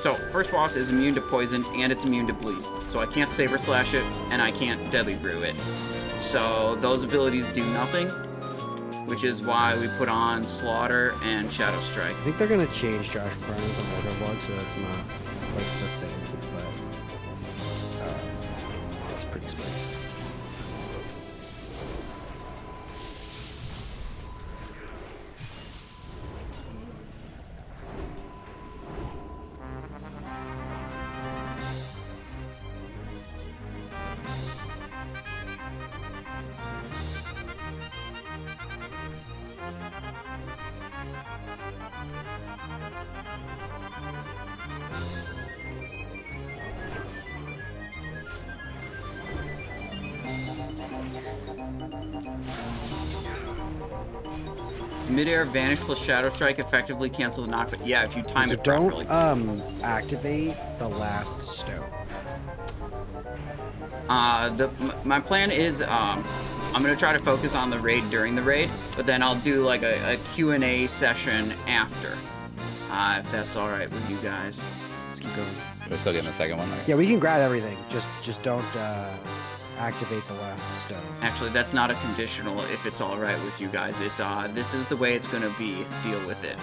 So, first boss is immune to poison, and it's immune to bleed. So I can't Saber Slash it, and I can't Deadly Brew it. So those abilities do nothing, which is why we put on Slaughter and Shadow Strike. I think they're going to change Josh Parn to Mortal Blow, so that's not like the thing, but it's pretty spicy. Midair Vanish plus Shadow Strike effectively cancel the knockback. Yeah, if you time so it properly. Don't activate the last stone. My plan is I'm gonna try to focus on the raid during the raid, but then I'll do like a Q&A session after, if that's all right with you guys. Let's keep going. We're still getting the second one. Right? Yeah, we can grab everything. Just don't. Activate the last stone. Actually, that's not a conditional if it's all right with you guys. It's this is the way it's going to be. Deal with it.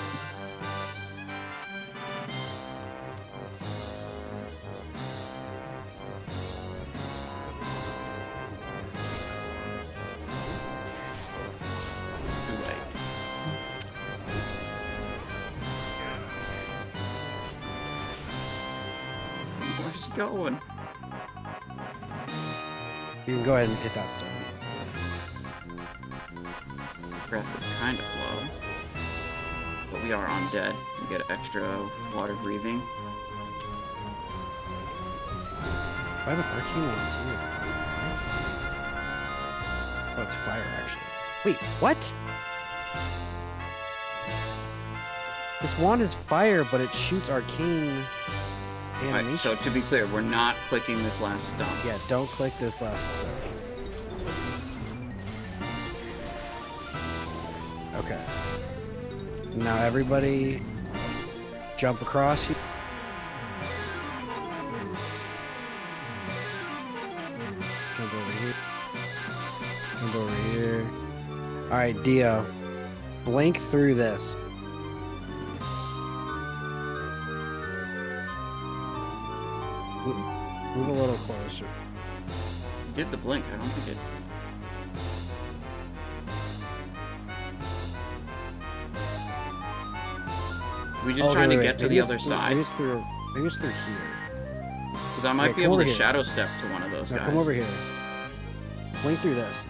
Right. Where's it going? You can go ahead and hit that stone. Breath is kind of low, but we are undead. We get extra water breathing. I have an arcane one too. Nice. Oh, it's fire actually. Wait, what? This wand is fire, but it shoots arcane. Right, so to be clear, we're not clicking this last stone. Yeah, don't click this last stone. Okay. Now everybody jump across here. Jump over here. Jump over here. Alright, Dio. Blink through this. Move a little closer. It did the blink. I don't think it... We're just trying to get to the other side. Maybe it's through here. Because I might be able to shadow step to one of those guys. Come over here. Blink through this.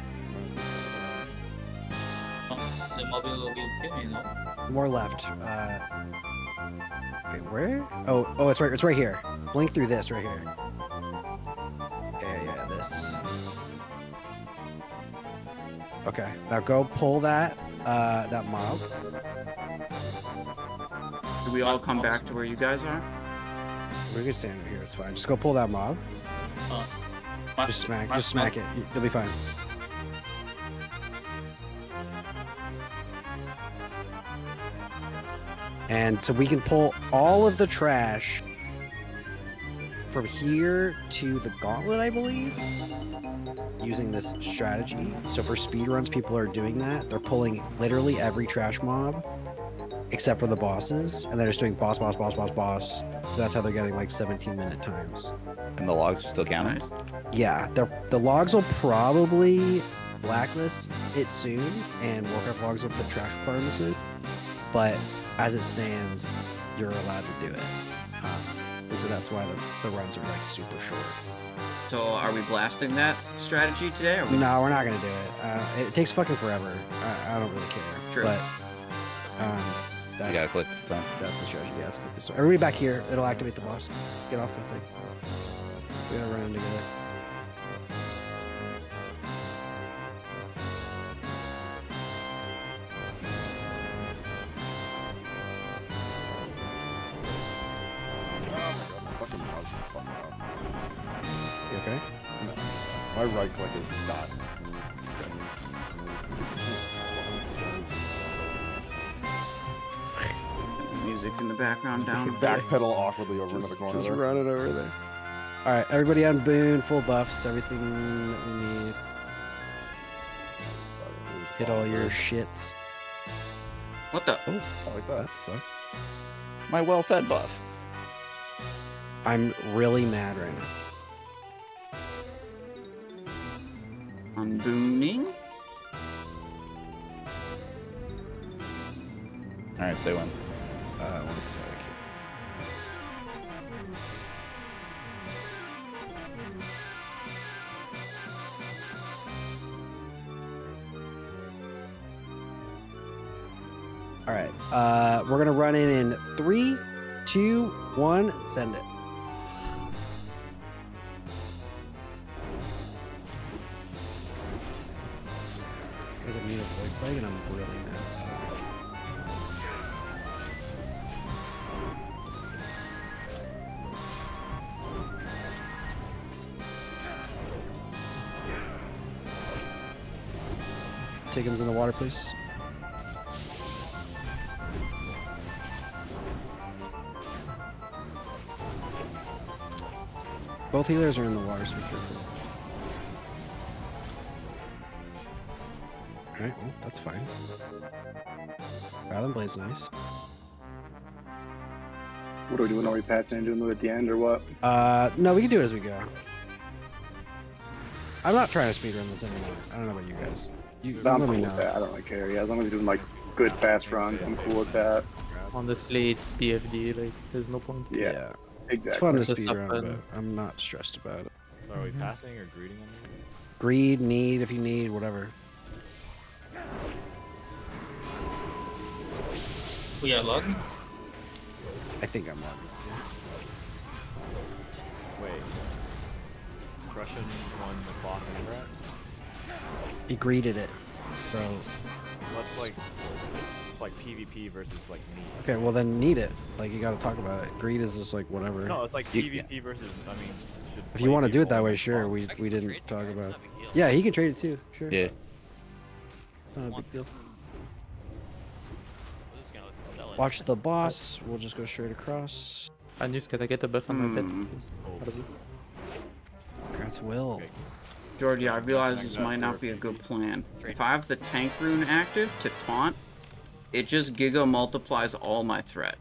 More left. Wait, where? Oh, it's right here. Blink through this right here. Yeah, this. Okay, now go pull that that mob. Do we all come back to where you guys are? We can stand right here. It's fine. Just go pull that mob. Just smack it. You'll be fine. And so we can pull all of the trash from here to the gauntlet, I believe, using this strategy. So for speedruns, people are doing that. They're pulling literally every trash mob except for the bosses, and they're just doing boss, boss, boss, boss, boss. So that's how they're getting like 17-minute times. And the logs are still counting? Yeah, the logs will probably blacklist it soon, and Warcraft Logs will put trash requirements in. But as it stands, you're allowed to do it. And so that's why the runs are like super short. So are we blasting that strategy today? Or no, we're not going to do it. It takes fucking forever. I don't really care. True. But that's, you gotta click this time. That's the strategy. Yeah, let's click this time. Everybody back here. It'll activate the boss. Get off the thing. We gotta run in together. Okay. No. My right click is not. Okay. Music music in the background down. Backpedal awkwardly over just, into the corner. Just there. Run it over there. All right, everybody on Boon, full buffs, everything that we need. Hit all your shits. What the? Oh, I like that. That sucked. My well-fed buff. I'm really mad right now. I'm booning. All right, say one. One sec. All right, we're gonna run in 3, 2, 1, send it. These guys are made of void plague, and I'm really mad. Take him in the water, please. Both healers are in the water, so be careful. Alright, well, that's fine. Rather Blade's nice. What are we doing? Are we passing into a move at the end or what? No, we can do it as we go. I'm not trying to speedrun this anymore. I don't know about you guys. I'm cool with that. I don't really care. Yeah, as long as you're doing like good fast runs, I'm cool with that. Honestly, it's BFD. Like, there's no point. Yeah. Exactly. It's fun to speedrun, but I'm not stressed about it. Are we passing or greeding on you? Greed, need, if you need, whatever. We are logging? I think I'm logging. Wait. Russian won the clock and wraps? He greeded it, so... Let's like PvP versus like need. Okay, well then need it. Like you gotta talk about it. Greed is just like whatever. No, it's like PvP versus, I mean... If you want to do it that way, sure. We didn't talk about it. Yeah, he can trade it too, sure. Yeah. It's not a big deal. Watch the boss. We'll just go straight across. I'm just gonna get the buff on my pet. Congrats, Will. Georgie, I realize this might not be a good plan. If I have the tank rune active to taunt, it just giga multiplies all my threat.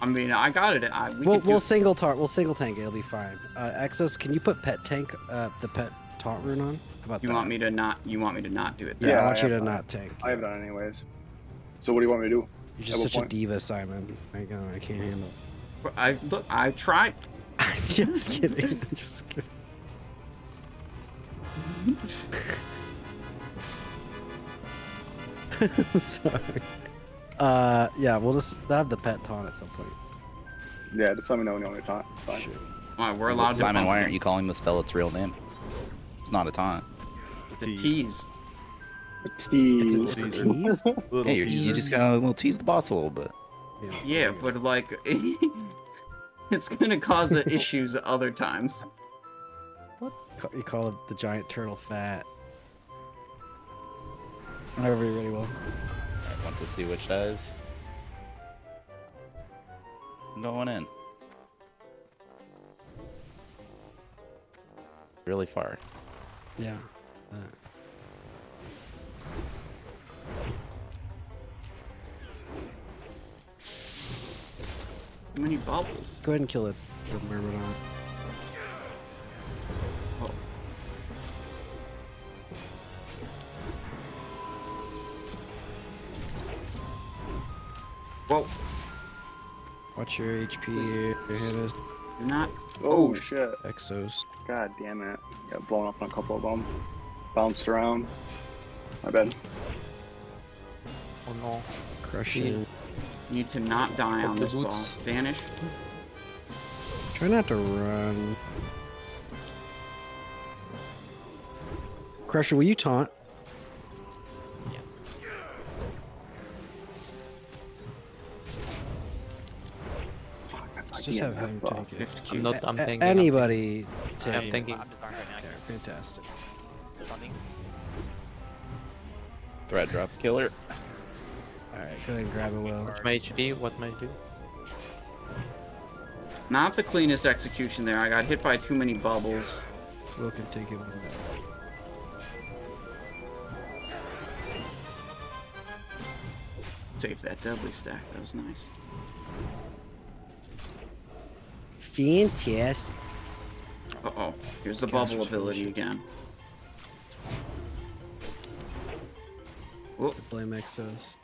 I mean, I got it. We'll single tank it. It'll be fine. Exos, can you put pet tank, the pet taunt rune on? How about that? You want me to not do it? Then? Yeah, I want you to not tank. I have done anyways. So what do you want me to do? You're just such a diva, Simon. I can't handle it. Look, I tried. I'm just kidding. I'm just kidding. Sorry. Yeah, we'll just have the pet taunt at some point. Yeah, just let me know when you want me to taunt. It's fine. Sure. All right, we're allowed to Simon, why aren't you calling the spell its real name? It's not a taunt. It's a tease. It's a tease. It's a tease? Hey, you just gotta tease the boss a little bit. Yeah, but like, it's gonna cause issues other times. What? You call it the giant turtle fat. Whenever you're ready, Will. Alright, once the sea witch dies, I'm going in. Really far. Yeah. How many bubbles? Go ahead and kill it. The Mermidon. Whoa. Watch your HP. Your hit. You're not. Oh shit. Exos. God damn it. Got blown up on a couple of them. Bounced around. My bad. Oh no. Crushes. Need to not die on this boss. Vanish. Try not to run. Crusher, will you taunt? Just have him take it. I'm thinking. Anybody take it. I'm thinking. Fantastic. Threat drops killer. Alright, go ahead and grab a will. What might you do? What might you do? Not the cleanest execution there. I got hit by too many bubbles. Will can take it with that. Save that deadly stack. That was nice. Fantastic. Uh-oh. Here's the bubble ability again. Whoop. Blame Exos.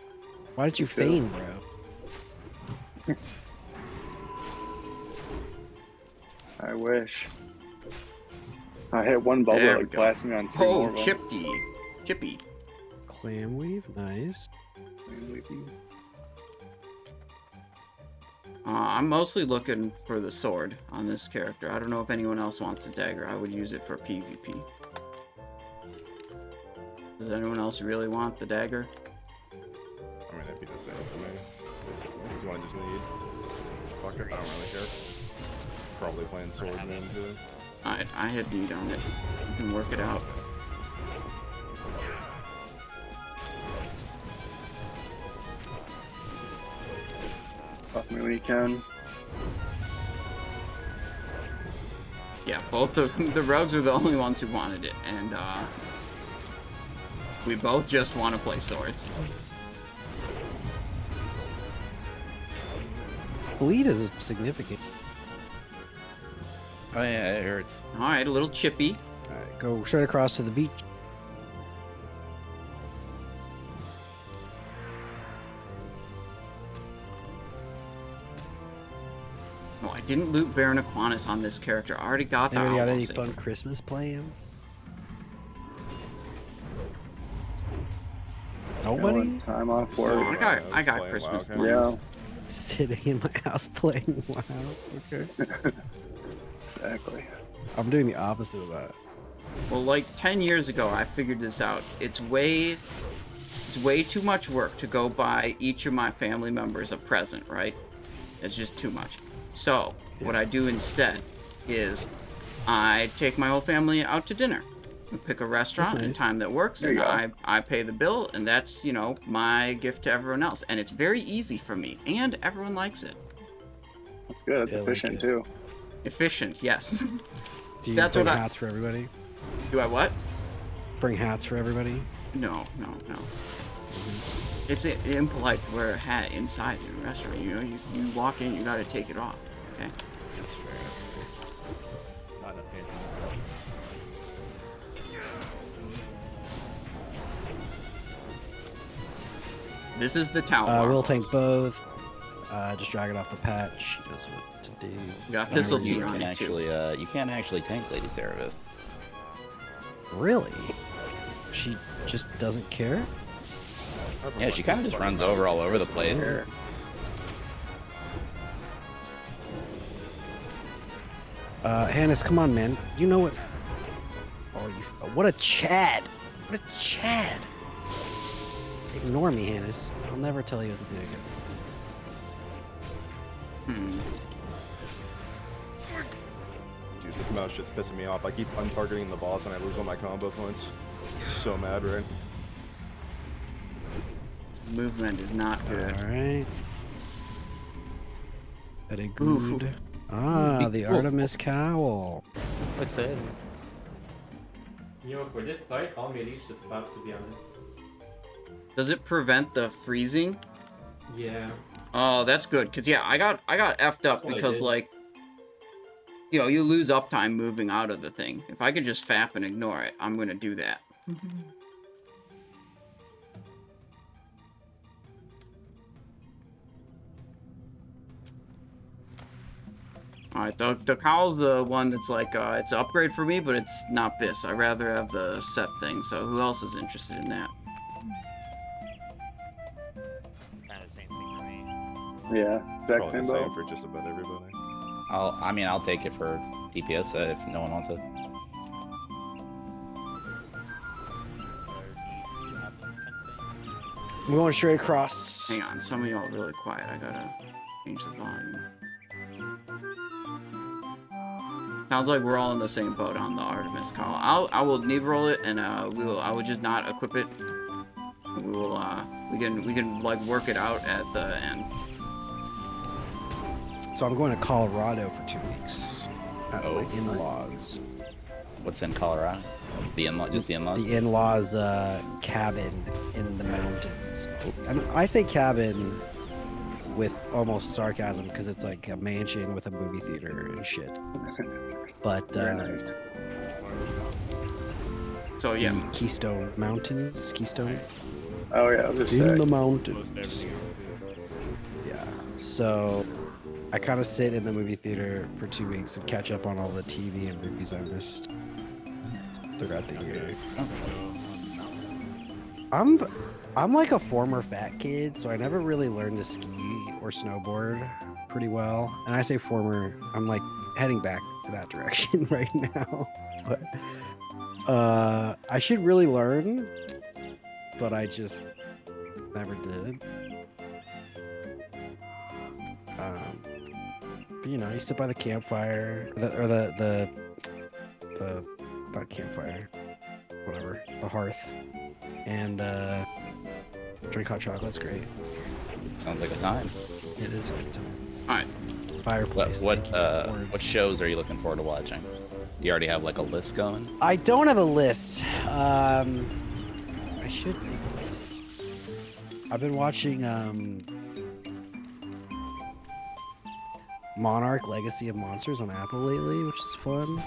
Why did you feign, bro? I wish. I hit one bubble that would blast me on three more. Oh, Chippy. Clamweave, nice. I'm mostly looking for the sword on this character. I don't know if anyone else wants the dagger. I would use it for PvP. Does anyone else really want the dagger? I mean, that'd be the same for me. This is what I just need. Fuck it, I don't really care. Probably playing sword and then do it. I had need on it. You can work it out. Fuck me when you can. Yeah, both the rogues are the only ones who wanted it, and we both just want to play swords. This bleed is significant. Oh yeah, it hurts. Alright, a little chippy. Alright, go straight across to the beach. No, I didn't loot Baron Aquinas on this character. I already got that. Anybody got any fun Christmas plans? Nobody? Time off work. No, I got Christmas plans. Yeah. Sitting in my house playing WoW. Okay. Exactly. I'm doing the opposite of that. Well, like 10 years ago, I figured this out. It's way too much work to go buy each of my family members a present, right? It's just too much. So, what I do instead is I take my whole family out to dinner. We pick a restaurant and time that works, and I pay the bill, and that's, you know, my gift to everyone else. And it's very easy for me, and everyone likes it. That's good. That's efficient, too. Efficient, yes. Do you bring hats for everybody? Do I what? Bring hats for everybody? No. Mm-hmm. It's impolite to wear a hat inside the restaurant. You know, you walk in, you gotta take it off. Okay. That's fair. That's fair. Not enough hands. This is the town. We'll take both. Just drag it off the patch. She knows what to do. You got Thistle Tea on it too. You can't actually tank Lady Cerevis. Really? She just doesn't care? Yeah, she kind of just runs over all over the place. Sure. Hannes, come on, man. You know what? Oh, what a Chad! What a Chad! Ignore me, Hannes. I'll never tell you what to do again. Dude, this mouse shit's pissing me off. I keep untargeting the boss and I lose all my combo points. So mad, right? Movement is not good. Alright. Very good. Ooh. Ah, the Artemis Cowl. What's that? You know, for this fight, all melee should flop, to be honest. Does it prevent the freezing? Yeah. Oh, that's good, because, yeah, I got effed up because, like, you know, you lose uptime moving out of the thing. If I could just fap and ignore it, I'm going to do that. Alright, the cowl's the one that's, like, it's an upgrade for me, but it's not this. I'd rather have the set thing, so who else is interested in that? Yeah, exact same boat for just about everybody. I mean, I'll take it for DPS if no one wants it. I'm going straight across. Hang on, some of y'all are really quiet. I gotta change the volume. Sounds like we're all in the same boat on the Artemis Call. I will knee roll it, and I will just not equip it. We will. We we can like work it out at the end. So I'm going to Colorado for 2 weeks. Oh, my in-laws. What's in Colorado? The in-law, just the in-laws. The in-laws' cabin in the mountains. And I say cabin with almost sarcasm because it's like a mansion with a movie theater and shit. But nice. So yeah, Keystone Mountains, Keystone. Oh yeah, in the mountains. Yeah. So I kind of sit in the movie theater for 2 weeks and catch up on all the TV and movies I missed throughout the year. I'm like a former fat kid, so I never really learned to ski or snowboard pretty well. And I say former, I'm like heading back to that direction right now. But I should really learn, but I just never did. But you know, you sit by the campfire, or the not campfire, whatever, the hearth, and drink hot chocolate's great. Sounds like a time. It is a good time. All right. Fireplace. What shows are you looking forward to watching? Do you already have like a list going? I don't have a list. I should make a list. I've been watching Monarch Legacy of Monsters on Apple lately, which is fun.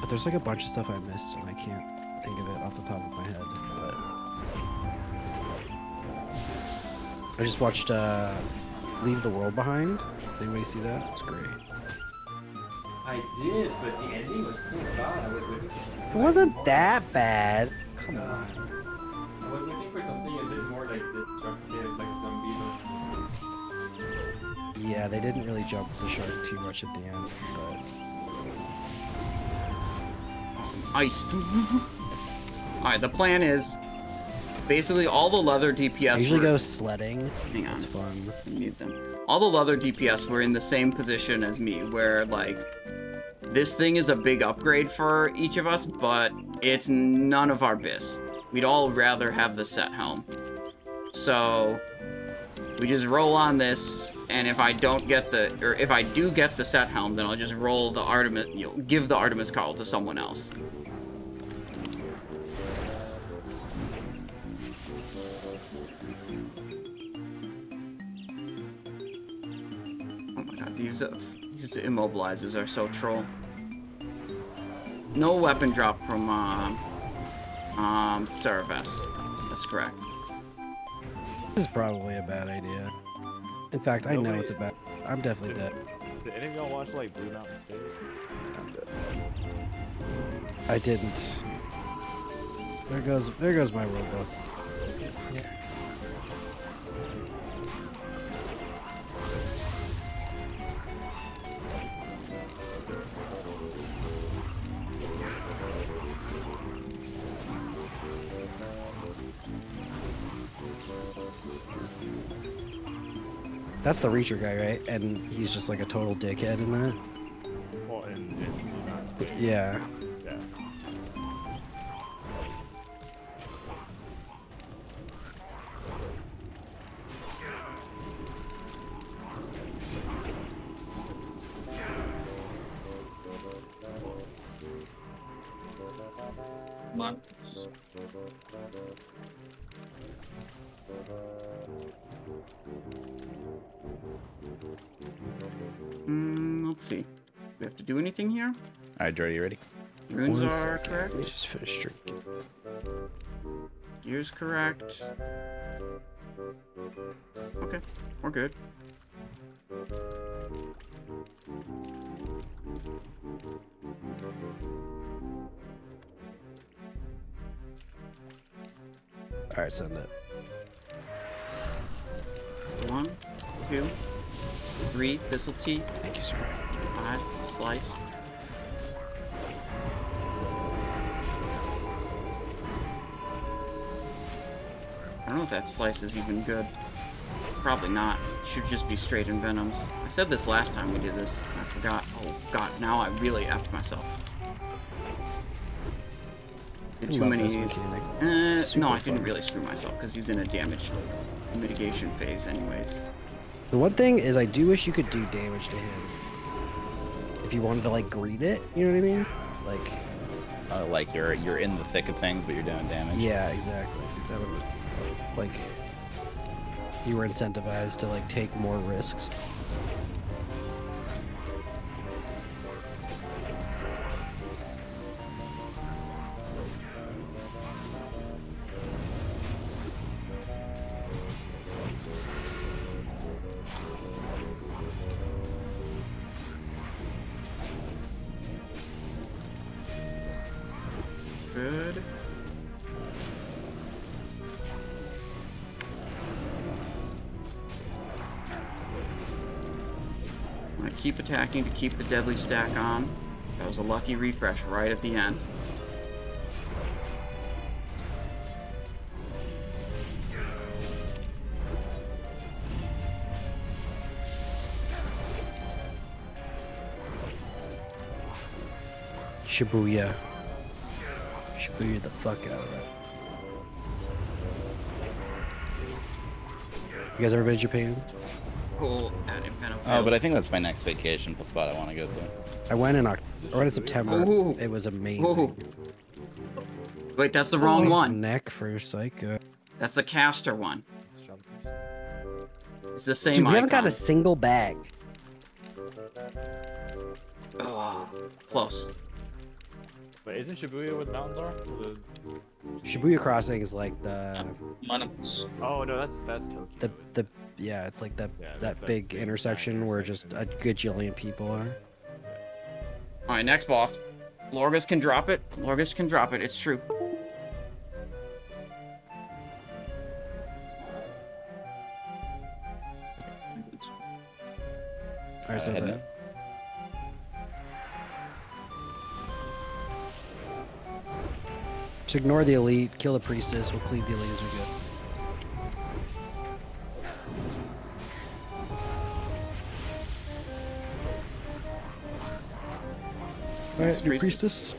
But there's like a bunch of stuff I missed and I can't think of it off the top of my head. But I just watched Leave the World Behind. Did anybody see that? It's great. I did, but the ending was so bad. I was looking for something. It wasn't that bad. Come on. I was looking for something a bit more like destructive, like zombies. Yeah, they didn't really jump the shark too much at the end, but... Iced. Alright, the plan is basically all the leather DPS. I usually go sledding. Hang on. It's fun. Mute them. All the leather DPS were in the same position as me, where like this thing is a big upgrade for each of us, but it's none of our biz. We'd all rather have the set helm. So we just roll on this, and if I don't get the, or if I do get the set helm, then I'll just roll the Artemis, you know, give the Artemis Cowl to someone else. Oh my god, these immobilizes are so troll. No weapon drop from Cerevis. That's correct. This is probably a bad idea. In fact, I know it's a bad. I'm definitely dead. Did any of y'all watch like Blue Mountain State? I'm dead. I didn't. There goes my robot. It's okay. That's the Reacher guy, right? And he's just like a total dickhead in that. Well, in yeah. Yeah. Come on. Let's see. Do we have to do anything here? Alright, Jordy, you ready? Runes are correct. We just finished drinking. Gear's correct. Okay, we're good. Alright, send it. 1, 2, 3, Thistle Tea. Thank you, sir. 5, Slice. I don't know if that Slice is even good. Probably not. It should just be straight Envenoms. I said this last time we did this. I forgot. Oh god, now I really effed myself. It too many. No, I didn't really screw myself because he's in a damage mitigation phase anyways. The one thing is I do wish you could do damage to him. If you wanted to like greet it, you know what I mean? Like you're in the thick of things but you're doing damage. Yeah, exactly. That would like you were incentivized to like take more risks. Keep attacking to keep the deadly stack on. That was a lucky refresh right at the end. Shibuya. Shibuya the fuck out of that. You guys ever been to Japan? Cool. Oh, but I think that's my next vacation spot I want to go to. I went in October. I went in September. Ooh. It was amazing. Ooh. Wait, that's the wrong one. Neck for Psycho. That's the caster one. It's the same. Dude, we haven't got a single bag. Oh, close. But isn't Shibuya where the mountains are? Shibuya Crossing is like the. Oh no, that's Tokyo. The yeah, it's like that big intersection where just a gajillion people are. All right, next boss. Lorgas can drop it. Lorgas can drop it. It's true. All right, so that. Just ignore the elite, kill the priestess, we'll cleave the elite as we go. Alright, new priestess.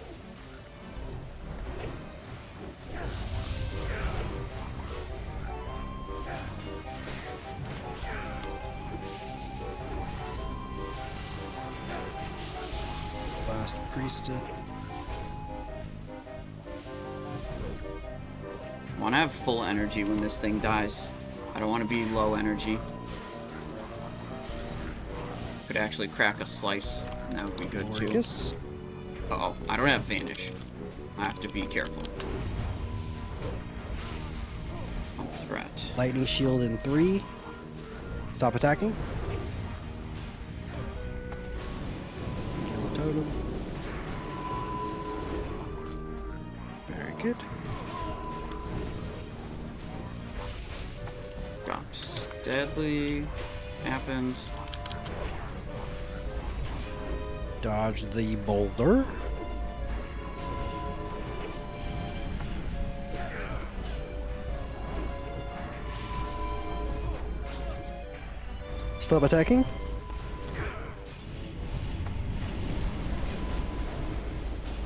Last priestess. I want to have full energy when this thing dies. I don't want to be low energy. Could actually crack a slice, and that would be good too. Uh-oh, I don't have Vanish. I have to be careful. I'm a threat. Lightning shield in 3. Stop attacking. Kill the totem. Very good. Drops deadly. Happens. Dodge the boulder. Stop attacking.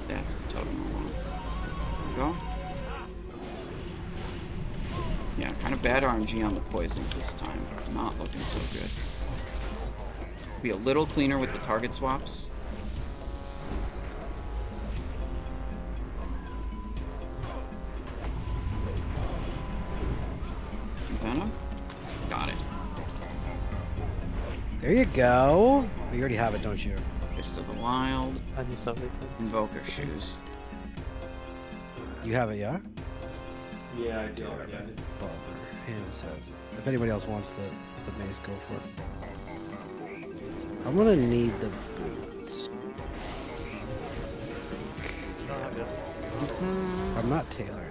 That's the totem. Go. Yeah, kind of bad RNG on the poisons this time. Not looking so good. Be a little cleaner with the target swaps. Envenom? Got it. There you go. You already have it, don't you? Fist of the Wild. I do something. Invoker shoes. You have it, yeah? Yeah, I do. Yeah, Bother. Hands has it. If anybody else wants the maze, go for it. I'm gonna need the boots. I'm not tailoring.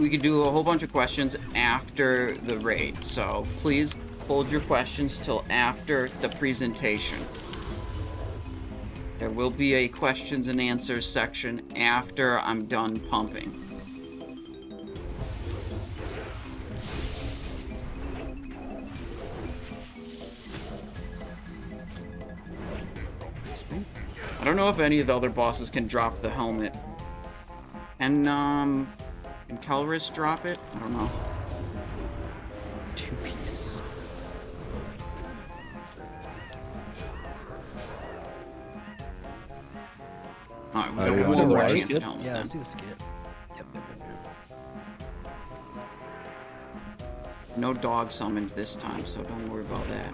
We could do a whole bunch of questions after the raid, so please hold your questions till after the presentation. There will be a questions and answers section after I'm done pumping. I don't know if any of the other bosses can drop the helmet And, can Calrus drop it? I don't know. Two piece. Alright, we got one more chance to helmet. Yeah, let's do the skip. Yep. No dog summoned this time, so don't worry about that.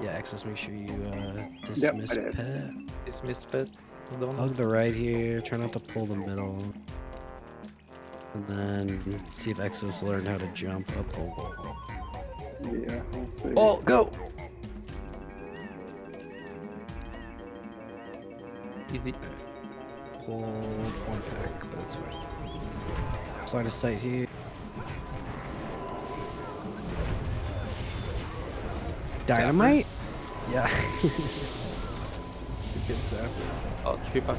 Yeah, Axis, make sure you dismiss pet. Dismiss pet. Hug the right here, try not to pull the middle. And then see if Exos learn how to jump up the wall. Yeah, I'll see. Oh, go! Easy. Pull one back, but that's fine. Sign of sight here. Dynamite? Zapper. Yeah. Good zapper. Oh, tree buck.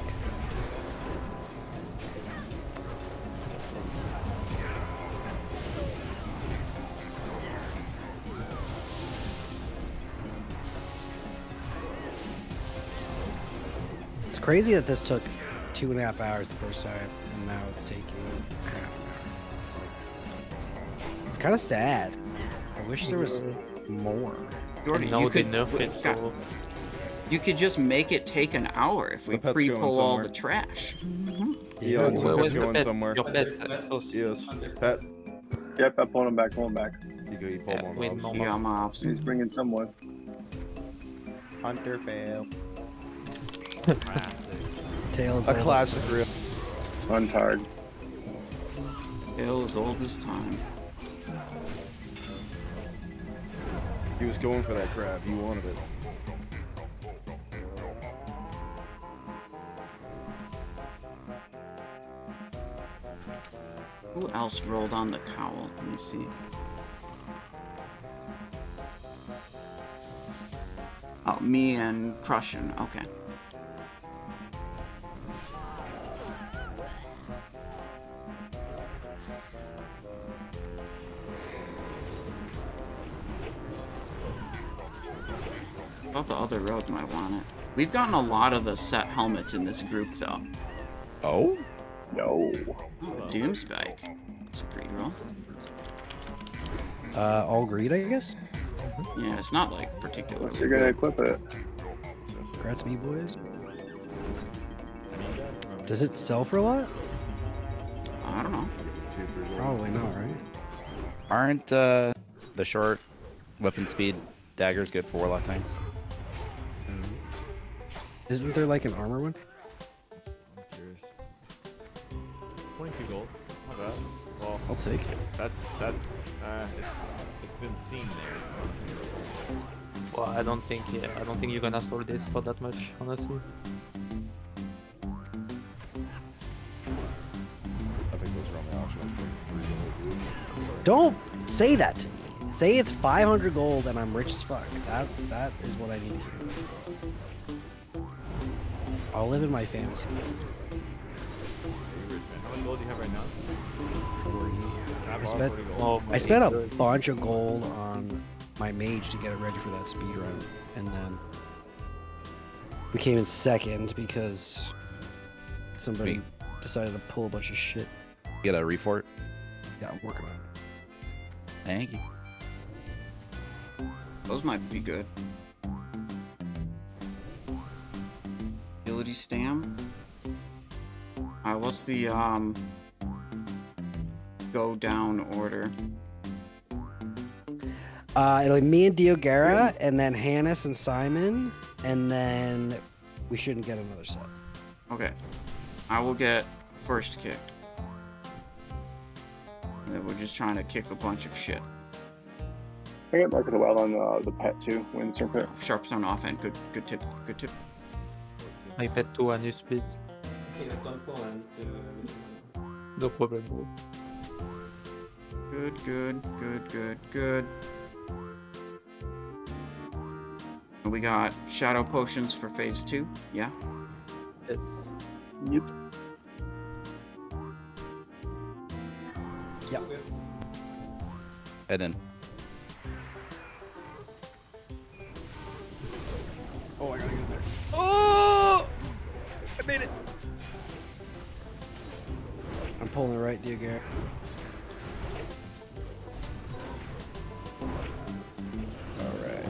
It's crazy that this took 2.5 hours the first time, and now it's taking half an hour. It's like, it's kind of sad. I wish there was more. Jordan, you could just make it take an hour if we pre-pull all the trash. Mm-hmm. Yeah, where's your pet? Somewhere. Your pet. Yes, pet. Yeah, pet, pulling him back, pulling back. You go, you pull him. Yeah, mobs. He's bringing someone. Hunter fail. Tails. A classic rip. Untired. Tails old as time. He was going for that crab. He wanted it. Who else rolled on the cowl? Let me see. Oh, me and Crushin'. Okay. The other road might want it. We've gotten a lot of the set helmets in this group, though. Oh? No. Oh, Doom Spike. It's a greed roll. All greed, I guess? Mm-hmm. Yeah, it's not, like, particularly... Unless you're gonna equip it. Congrats, me boys. Does it sell for a lot? I don't know. Probably not, right? Aren't, the short weapon speed daggers good for Warlock tanks? Isn't there like an armor one? 22 gold. Not bad. Well, I'll take it. That's it's been seen there. Well, I don't think you're gonna sell this for that much, honestly. I think those are on the auction. Don't say that to me. Say it's 500 gold and I'm rich as fuck. That is what I need here. I'll live in my fantasy. How much gold do you have right now? 40. I spent a bunch of gold on my mage to get it ready for that speed run, and then we came in second because somebody decided to pull a bunch of shit. Get a refort? Yeah, I'm working on it. Thank you. Those might be good. Ability stam. What's the go down order? It'll be me and Dio Guerra, and then Hannes and Simon, and then we shouldn't get another set. Okay, I will get first kick. And then we're just trying to kick a bunch of shit. I got market a while on the pet too. Windstorm pet. Sharpstone offhand. Good tip. Good tip. I bet 2 anus, please. No problem. Good. We got shadow potions for phase 2, yeah? Yes. Yep. Yeah. Head in. Oh, I gotta get in there. Oh! I made it. I'm pulling the right deal, Garrett. Alright.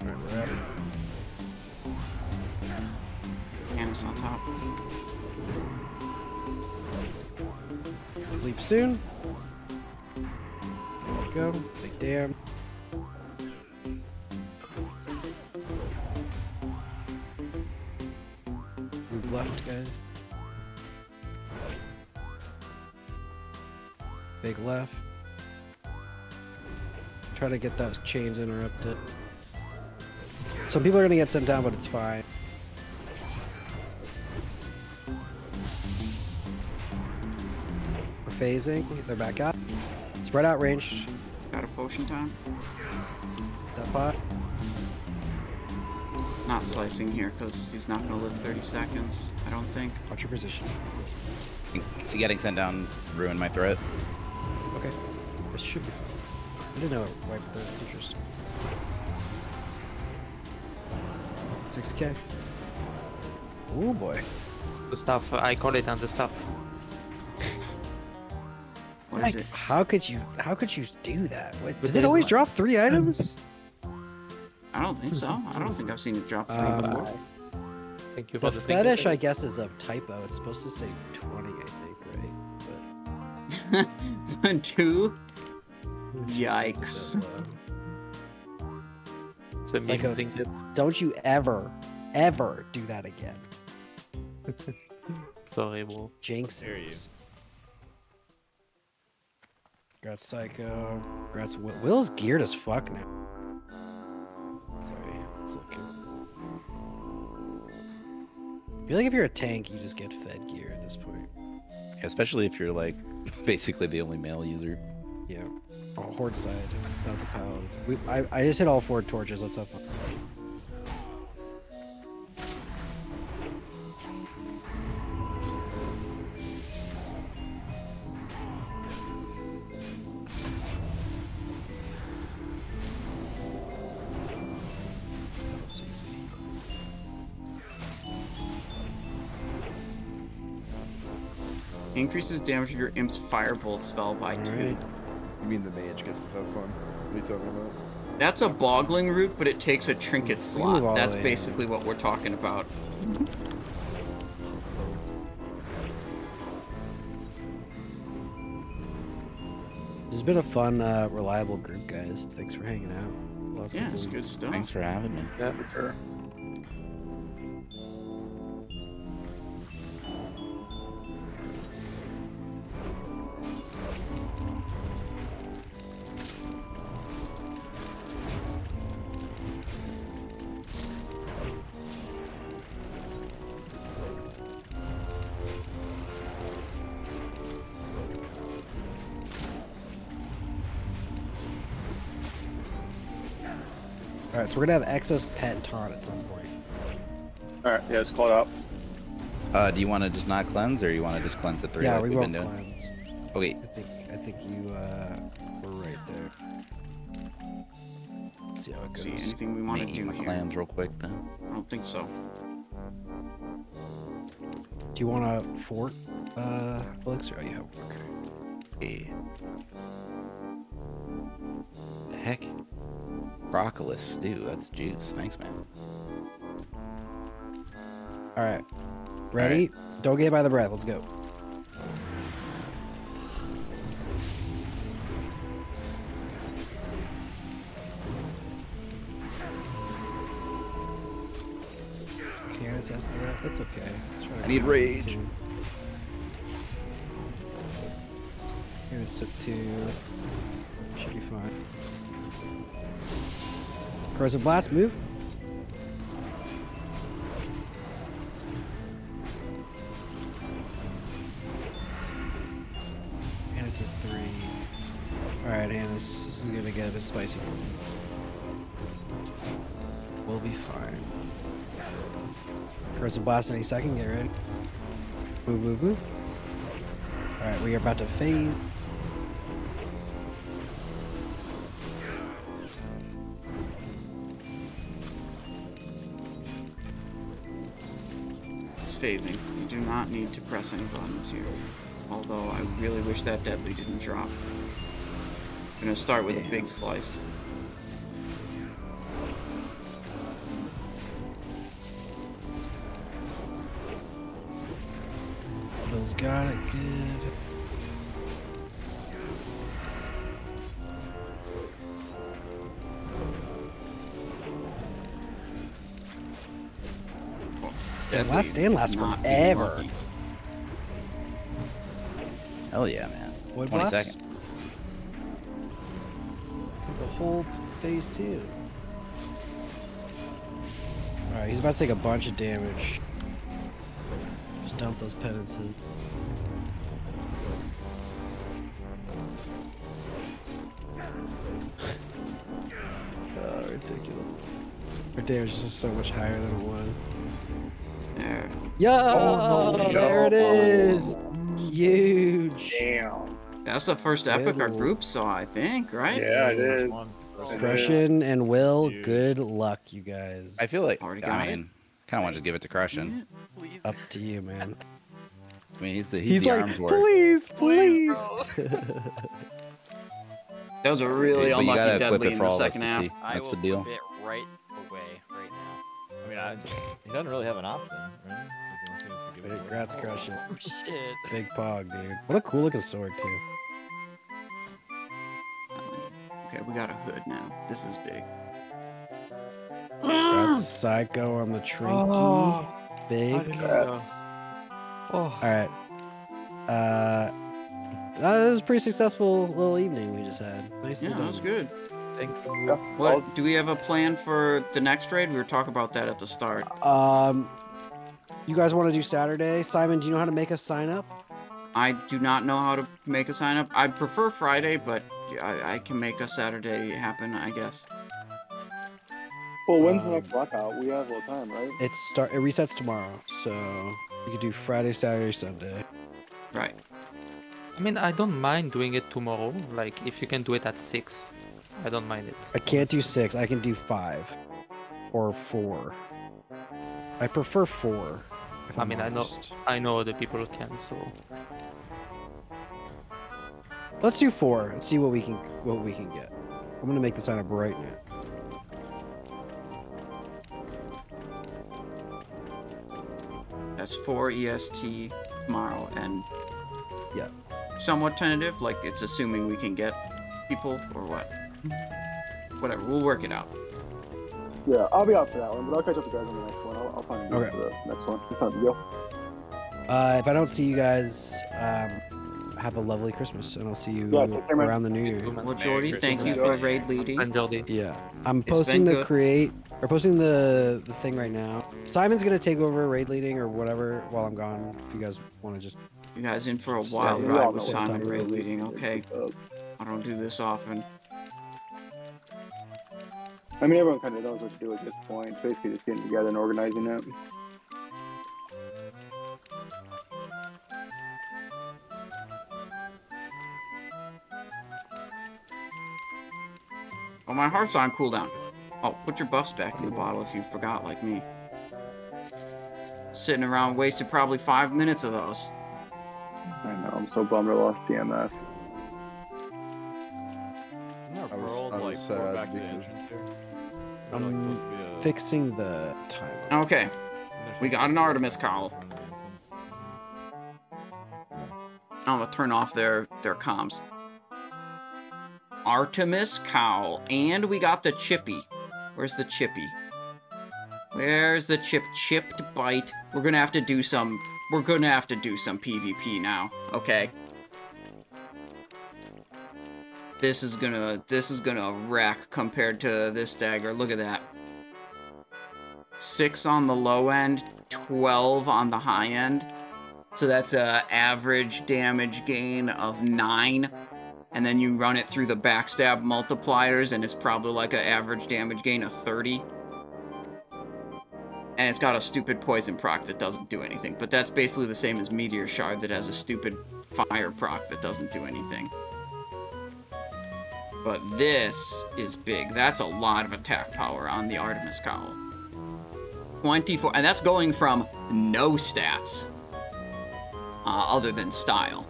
Alright, we're at it. Aquinas on top. Sleep soon. There we go. Big damn. Move left, guys. Big left. Try to get those chains interrupted. Some people are gonna get sent down, but it's fine. Phasing, they're back up. Spread out range. Out of potion time. That pot. Not slicing here because he's not going to live 30 seconds, I don't think. Watch your position. Is he getting sent down? Ruined my threat. Okay. This should be fine. I didn't know it wiped the. It's interesting. 6k. Oh boy. The stuff, I call it on the stuff. Like, how could you do that? What, does it always drop 3 items? I don't think so. I don't think I've seen it drop 3 before. Thank you for the fetish, I guess, is a typo. It's supposed to say 20, I think, right? But... 2? Yikes. It's like a, don't you ever do that again. Sorry, well. Jinx. Grats Psycho. Grats Will. Will's geared as fuck now. Sorry, I was looking. I feel like if you're a tank, you just get fed gear at this point. Yeah, especially if you're like basically the only male user. Yeah. Oh, horde side, without the paladins. I just hit all 4 torches. Let's have fun. Increases damage of your imp's firebolt spell by 2. Right. You mean the mage gets to have fun? What are you talking about? That's a boggling route, but it takes a trinket slot. Ooh, that's basically what we're talking about. This has been a fun, reliable group, guys. Thanks for hanging out. Lots of it's good stuff. Thanks for having me. Yeah, for sure. Alright, so we're gonna have Exos pet taunt at some point. Alright, yeah, it's called out. Do you want to just not cleanse, or you want to just cleanse at 3? Yeah, like we won't cleanse. Okay. I think you were right there. Let's see how it goes. See anything we want to do here? Clams real quick then. I don't think so. Do you want to fort elixir? Oh, yeah. Okay. Yeah. The heck. Broccolis stew, that's juice. Thanks, man. Alright. Ready? All right. Don't get by the breath. Let's go. Aquinas has threat. That's okay. I need rage. Aquinas took 2. Should be fine. Corrosive Blast, move. Aquinas has 3. Alright, Aquinas, this is gonna get a bit spicy for me. We'll be fine. Corrosive Blast any second, get ready. Move, move, move. Alright, we are about to fade. phasing. You do not need to press any buttons here. Although I really wish that Deadly didn't drop. I'm gonna start with a big slice. Bill's got it good. Deadly last stand lasts forever. Hell yeah, man. Void 20 blast? Seconds. Take the whole phase two. Alright, he's about to take a bunch of damage. Just dump those pennants in. Oh, ridiculous. Our damage is just so much higher than it was. There. Yeah, oh, no, there it is. Huge. Damn. That's the first epic our group saw, I think, right? Yeah, it is. Crushin and Will, good luck, you guys. I feel like kind of want to just give it to Crushin. Yeah, up to you, man. I mean, he's the like, please, please. That was a really unlucky Deadly in the second half. That's the deal. Right away. I mean, he doesn't really have an option, right? Congrats, Crushin'. Oh, shit. Big Pog, dude. What a cool looking sword, too. Okay, we got a hood now. This is big. That's Psycho on the Trinky. Oh, big. Alright. That was a pretty successful little evening we just had. Nice done. That was good. What, do we have a plan for the next raid? We were talking about that at the start. You guys want to do Saturday? Simon, do you know how to make a sign up? I do not know how to make a sign up. I prefer Friday, but I can make a Saturday happen, I guess. Well, when's the next blackout? We have all the time, right? It resets tomorrow, so you could do Friday, Saturday, Sunday. Right. I mean, I don't mind doing it tomorrow. Like, if you can do it at 6. I don't mind it. I can't do 6. I can do 5 or 4. I prefer 4. I mean, honest. I know other people can, so let's do 4 and see what we can get. I'm gonna make the sign up right now. That's 4 EST tomorrow, and yeah, somewhat tentative. Like, it's assuming we can get people or what. Whatever, we'll work it out. Yeah, I'll be out for that one, but I'll catch up with you guys on the next one. I'll find you for the next one. Good time to go. If I don't see you guys, have a lovely Christmas, and I'll see you around the New Year. Well, Jordy, thank you for raid leading. Yeah, I'm posting the posting the thing right now. Simon's gonna take over raid leading or whatever while I'm gone. If you guys want to just, you guys in for a wild ride with Simon raid leading. Okay, I don't do this often. I mean, everyone kind of knows what to do at this point. It's basically just getting together and organizing it. Oh, my heart's on cooldown. Oh, put your buffs back in the bottle if you forgot, like me. Sitting around, wasted probably 5 minutes of those. I know, I'm so bummed I lost DMF. I'm fixing the timeline. Okay. We got an Artemis Cowl. I'm going to turn off their comms. Artemis Cowl. And we got the Chippy. Where's the Chippy? Where's the Chipped Bite? We're going to have to do some... We're going to have to do some PvP now. Okay. This is gonna wreck compared to this dagger. Look at that. 6 on the low end, 12 on the high end. So that's an average damage gain of 9. And then you run it through the backstab multipliers, and it's probably like an average damage gain of 30. And it's got a stupid poison proc that doesn't do anything. But that's basically the same as Meteor Shard that has a stupid fire proc that doesn't do anything. But this is big. That's a lot of attack power on the Artemis Cowl. 24, and that's going from no stats other than style.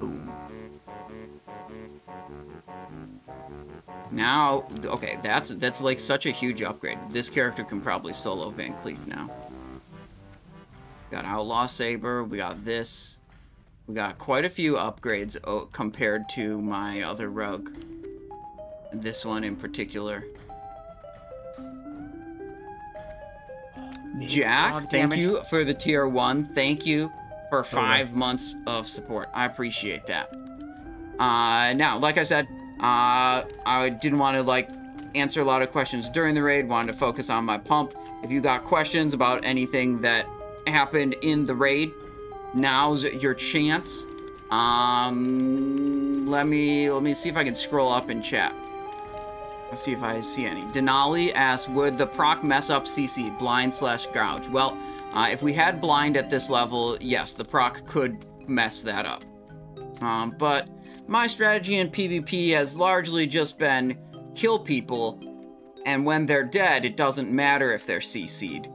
Boom. Now, okay, that's like such a huge upgrade. This character can probably solo Van Cleef now. We got Outlaw Saber, we got this. We got quite a few upgrades compared to my other rogue. This one in particular. Jack, thank you for the tier 1. Thank you for 5 months of support. I appreciate that. Now, like I said, I didn't want to like answer a lot of questions during the raid. Wanted to focus on my pump. If you got questions about anything that happened in the raid, now's your chance. Let me see if I can scroll up in chat. Let's see if I see any. Denali asks, would the proc mess up CC, blind / gouge? Well, if we had blind at this level, yes, the proc could mess that up. But my strategy in PvP has largely just been kill people, and when they're dead, it doesn't matter if they're CC'd.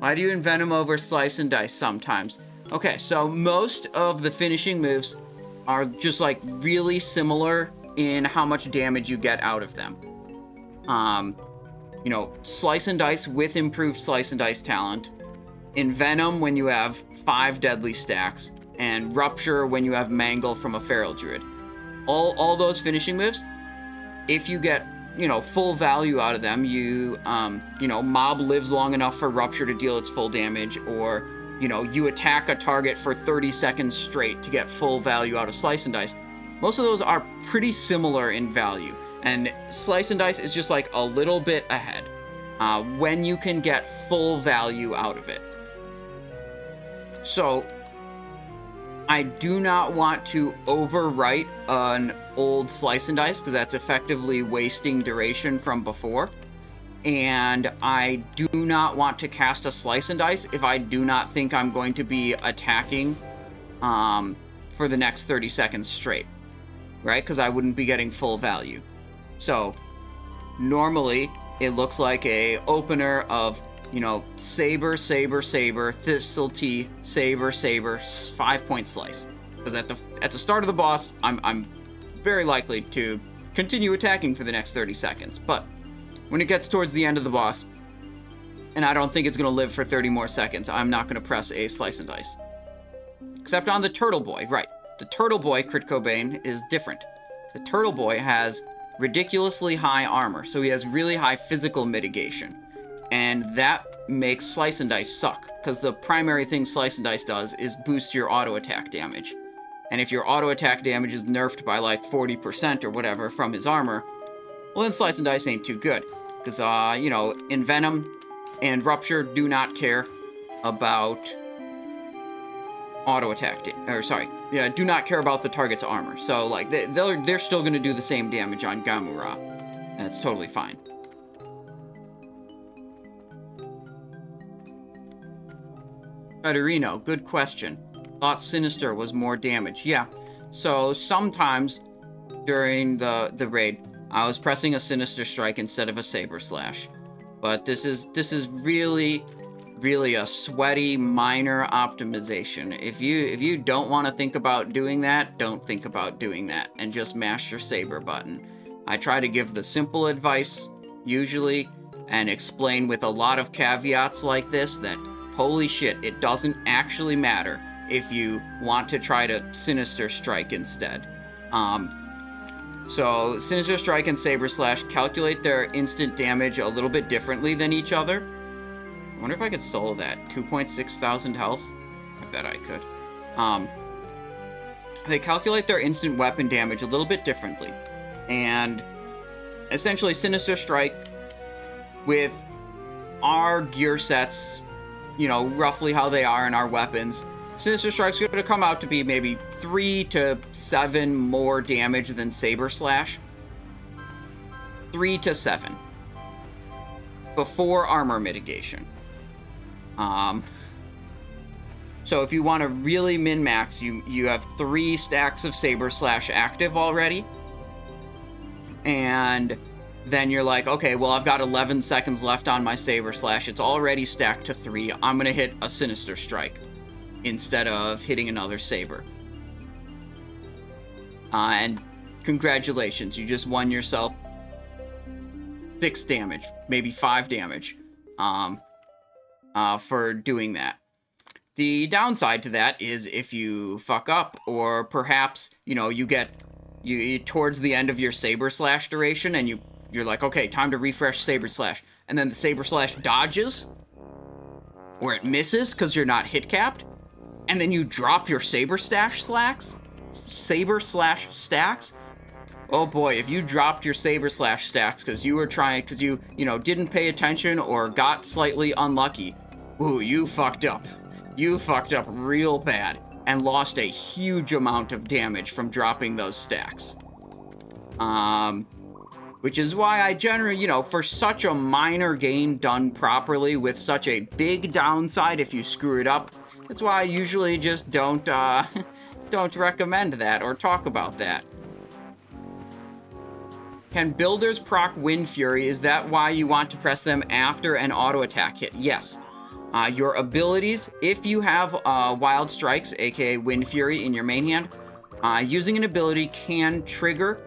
Why do you Envenom over Slice and Dice sometimes? Okay, so most of the finishing moves are just like really similar in how much damage you get out of them. You know, Slice and Dice with improved Slice and Dice talent, Envenom when you have 5 deadly stacks, and Rupture when you have Mangle from a Feral Druid. All those finishing moves, if you get, you know, full value out of them, you, you know, mob lives long enough for Rupture to deal its full damage, or, you know, you attack a target for 30 seconds straight to get full value out of Slice and Dice. Most of those are pretty similar in value, and Slice and Dice is just like a little bit ahead when you can get full value out of it. So I do not want to overwrite an old Slice and Dice, because that's effectively wasting duration from before. And I do not want to cast a Slice and Dice if I do not think I'm going to be attacking for the next 30 seconds straight, right? Because I wouldn't be getting full value. So normally it looks like a opener of, you know, Saber, Saber, Saber, Thistle Tea, Saber, Saber, 5-point Slice. Because at the start of the boss, I'm very likely to continue attacking for the next 30 seconds. But when it gets towards the end of the boss, and I don't think it's going to live for 30 more seconds, I'm not going to press a Slice and Dice. Except on the Turtle Boy, right. The Turtle Boy, Crit Cobain, is different. The Turtle Boy has ridiculously high armor, so he has really high physical mitigation. And that makes Slice and Dice suck, because the primary thing Slice and Dice does is boost your auto attack damage. And if your auto attack damage is nerfed by like 40% or whatever from his armor, well then Slice and Dice ain't too good. Because, you know, Envenom and Rupture do not care about auto attack, do not care about the target's armor. So, like, they're still going to do the same damage on Gamora. That's totally fine. Federino, good question. Thought Sinister was more damage. Yeah, so sometimes during the raid, I was pressing a Sinister Strike instead of a Saber Slash. But this is really a sweaty minor optimization. If you don't want to think about doing that, don't think about doing that, and just mash your Saber button. I try to give the simple advice, usually, and explain with a lot of caveats like this that, holy shit, it doesn't actually matter if you want to try to Sinister Strike instead. So Sinister Strike and Saber Slash calculate their instant damage a little bit differently than each other. I wonder if I could solo that. 2,600 health? I bet I could. They calculate their instant weapon damage a little bit differently. And essentially Sinister Strike with our gear sets, you know, roughly how they are in our weapons, Sinister Strike's going to come out to be maybe 3 to 7 more damage than Saber Slash. 3 to 7. Before armor mitigation. So if you want to really min-max, you have 3 stacks of Saber Slash active already. and then you're like, okay, well, I've got 11 seconds left on my Saber Slash. It's already stacked to 3. I'm going to hit a Sinister Strike instead of hitting another Saber. And congratulations, you just won yourself 6 damage, maybe 5 damage for doing that. The downside to that is if you fuck up, or perhaps, you know, you get towards the end of your Saber Slash duration and you're like, okay, time to refresh Saber Slash, and then the Saber Slash dodges or it misses because you're not hit capped, and then you drop your Saber Slash stacks. Oh boy, if you dropped your Saber Slash stacks because you were trying, because you know, didn't pay attention or got slightly unlucky, ooh, you fucked up. You fucked up real bad and lost a huge amount of damage from dropping those stacks. Which is why I generally, you know, for such a minor game done properly with such a big downside if you screw it up, that's why I usually just don't recommend that or talk about that. Can builders proc Wind Fury? Is that why you want to press them after an auto attack hit? Yes. Your abilities, if you have Wild Strikes, aka Wind Fury, in your main hand, using an ability can trigger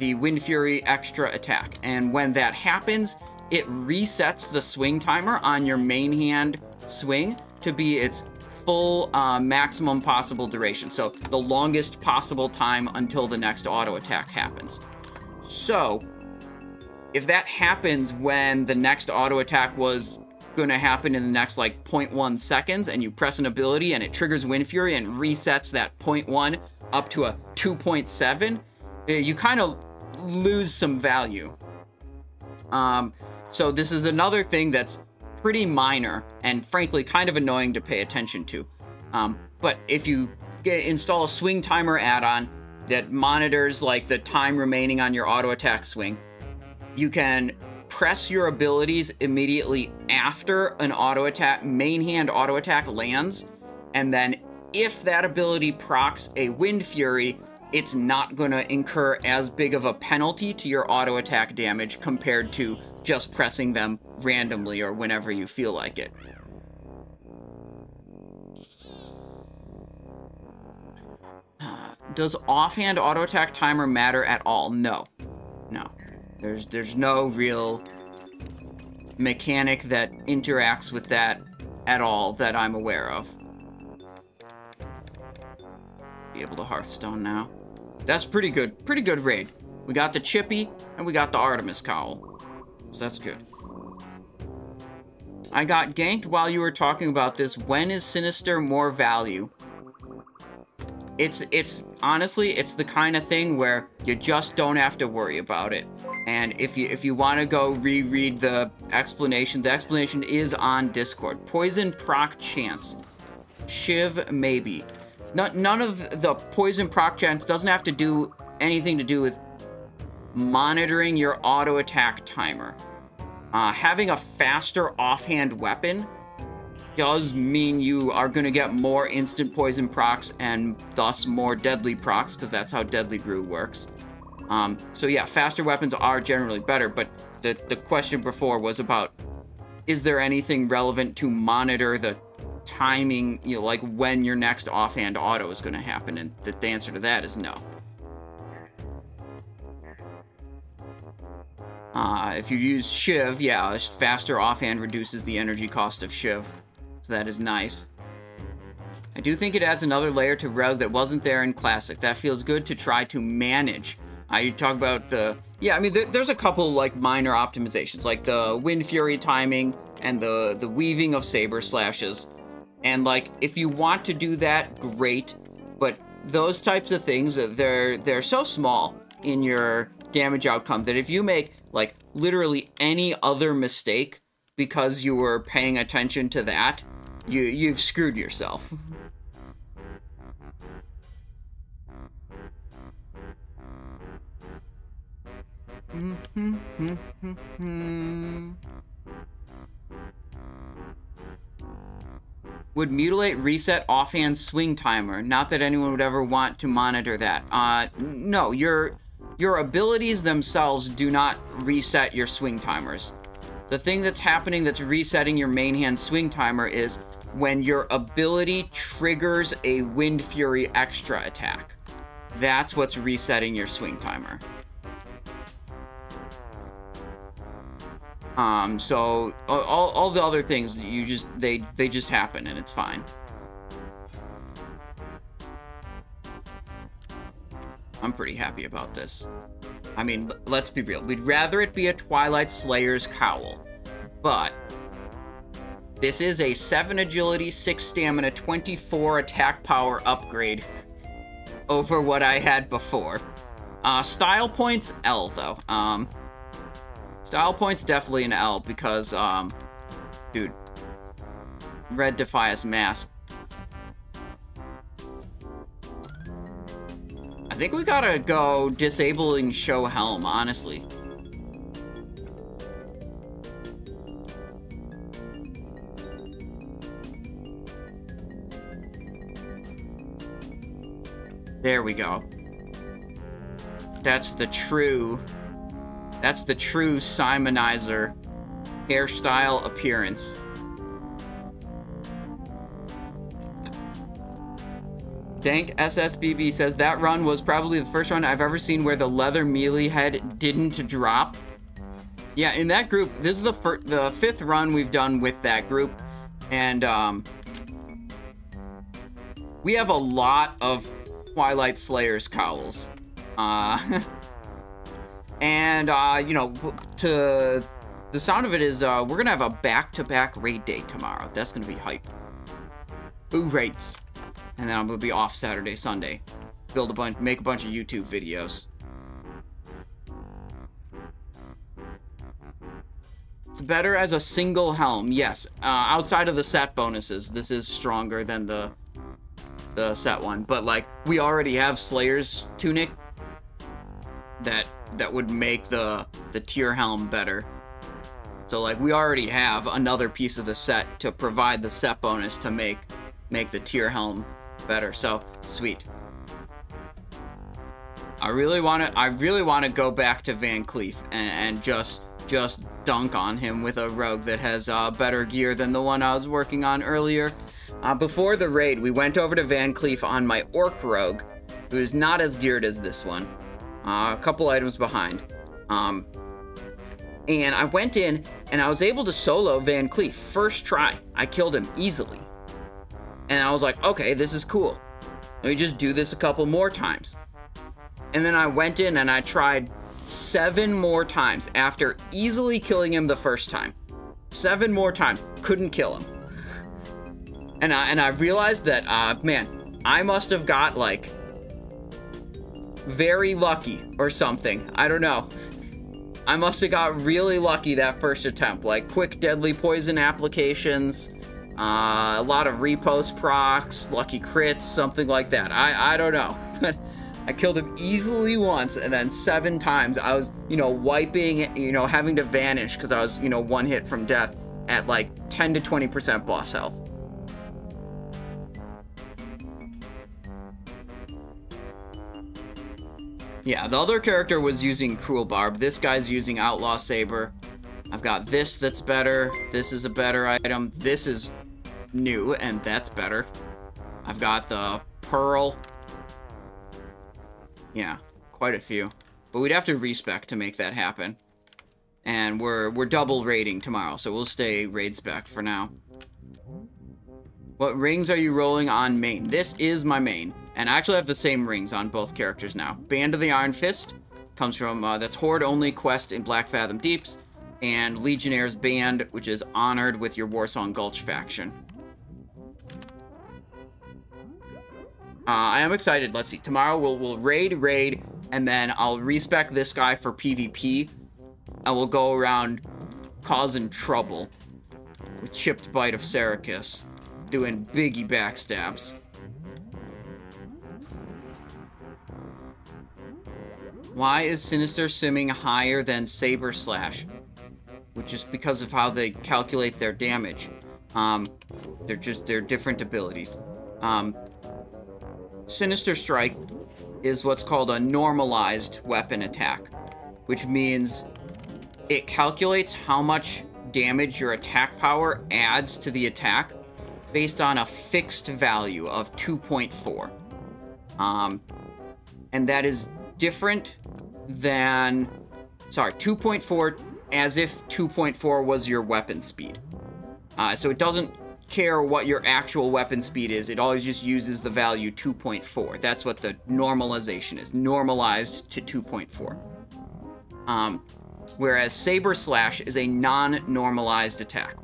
the Wind Fury extra attack. And when that happens, it resets the swing timer on your main hand swing to be its full maximum possible duration. So the longest possible time until the next auto attack happens. So if that happens when the next auto attack was going to happen in the next like 0.1 seconds, and you press an ability and it triggers Wind Fury and resets that 0.1 up to a 2.7, you kind of lose some value. So this is another thing that's pretty minor and frankly kind of annoying to pay attention to. But if you install a swing timer add-on that monitors like the time remaining on your auto attack swing, you can press your abilities immediately after an auto attack, main hand auto attack lands, and then if that ability procs a Wind Fury, it's not going to incur as big of a penalty to your auto attack damage compared to just pressing them randomly or whenever you feel like it. Does offhand auto attack timer matter at all? No. No. There's no real mechanic that interacts with that at all that I'm aware of. Be able to Hearthstone now. That's pretty good. Pretty good raid. We got the Chippy and we got the Artemis Cowl. So that's good. I got ganked while you were talking about this. When is Sinister more value? It's honestly, it's the kind of thing where you just don't have to worry about it. And if you want to go reread the explanation is on Discord. Poison proc chance. Shiv, maybe. None of the poison proc chance doesn't have to do anything to do with monitoring your auto attack timer. Having a faster offhand weapon does mean you are going to get more instant poison procs and thus more deadly procs, because that's how Deadly Brew works. So yeah, faster weapons are generally better, but the question before was about, is there anything relevant to monitor the timing, you know, like when your next offhand auto is going to happen? And the answer to that is no. If you use Shiv, yeah, faster offhand reduces the energy cost of Shiv. So that is nice. I do think it adds another layer to Rogue that wasn't there in Classic. That feels good to try to manage. You talk about the... Yeah, I mean, there's a couple, like, minor optimizations, like the Wind Fury timing and the weaving of Saber Slashes. And, like, if you want to do that, great. But those types of things, they're so small in your damage outcome that if you make, like, literally any other mistake because you were paying attention to that, you've screwed yourself. Would mutilate reset offhand swing timer? Not that anyone would ever want to monitor that. No, Your abilities themselves do not reset your swing timers. The thing that's happening that's resetting your main hand swing timer is when your ability triggers a Wind Fury extra attack. That's what's resetting your swing timer. So all the other things, you just they just happen and it's fine. I'm pretty happy about this. I mean, let's be real. We'd rather it be a Twilight Slayer's Cowl, but this is a 7 agility, 6 stamina, 24 attack power upgrade over what I had before. Style points, L though. Style points definitely an L because, dude, Red Defias Mask. I think we gotta go disabling Show Helm, honestly. There we go. That's the true Simonizer hairstyle appearance. Dank SSBB says, that run was probably the first one I've ever seen where the leather melee head didn't drop. Yeah, in that group, this is the fifth run we've done with that group. And we have a lot of Twilight Slayer's Cowls. And, you know, to the sound of it is, we're gonna have a back-to-back raid day tomorrow. That's gonna be hype. Ooh, raids. And then I'm gonna be off Saturday, Sunday. Build a bunch, make a bunch of YouTube videos. It's better as a single helm, yes. Outside of the set bonuses, this is stronger than the set one. But, like, we already have Slayer's Tunic that would make the tier helm better. So like we already have another piece of the set to provide the set bonus to make the tier helm better. So sweet. I really wanna go back to Van Cleef and just dunk on him with a rogue that has better gear than the one I was working on earlier. Before the raid, we went over to Van Cleef on my Orc rogue, who's not as geared as this one. A couple items behind. And I went in and I was able to solo Van Cleef first try. I killed him easily. And I was like, okay, this is cool. Let me just do this a couple more times. And then I went in and I tried 7 more times after easily killing him the first time. 7 more times, couldn't kill him. And I realized that, man, I must have got like very lucky or something. I don't know. I must have got really lucky that first attempt, like quick deadly poison applications, a lot of repost procs, lucky crits, something like that. I don't know, but I killed him easily once, and then 7 times I was, you know, wiping, you know, having to vanish because I was, you know, 1 hit from death at like 10 to 20% boss health. Yeah, the other character was using Cruel Barb. This guy's using Outlaw Saber. I've got this that's better. This is a better item. This is new, and that's better. I've got the Pearl. Yeah, quite a few. But we'd have to respec to make that happen. And we're double raiding tomorrow, so we'll stay raid spec for now. What rings are you rolling on main? This is my main. And I actually have the same rings on both characters now. Band of the Iron Fist comes from, that's Horde only quest in Black Fathom Deeps, and Legionnaire's Band, which is honored with your Warsong Gulch faction. I am excited. Let's see. Tomorrow we'll raid, and then I'll respec this guy for PvP, and we'll go around causing trouble with Chipped Bite of Seracus, doing biggie backstabs. Why is Sinister simming higher than Saber Slash? Which is because of how they calculate their damage. They're different abilities. Sinister Strike is what's called a normalized weapon attack, which means it calculates how much damage your attack power adds to the attack based on a fixed value of 2.4. And that is different than, sorry, 2.4 as if 2.4 was your weapon speed. So it doesn't care what your actual weapon speed is. It always just uses the value 2.4. That's what the normalization is, normalized to 2.4. Whereas Saber Slash is a non-normalized attack.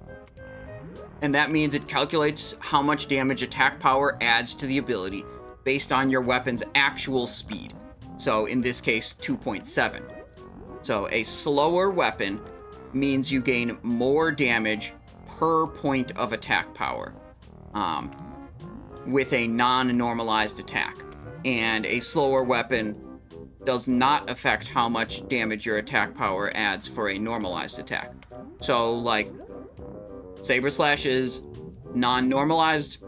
And that means it calculates how much damage attack power adds to the ability based on your weapon's actual speed. So in this case, 2.7. So a slower weapon means you gain more damage per point of attack power with a non-normalized attack. And a slower weapon does not affect how much damage your attack power adds for a normalized attack. So, like, Saber Slash is non-normalized,